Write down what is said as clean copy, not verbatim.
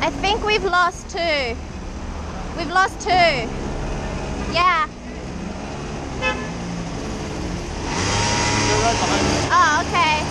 I think we've lost two. We've lost two. Yeah. Oh, okay.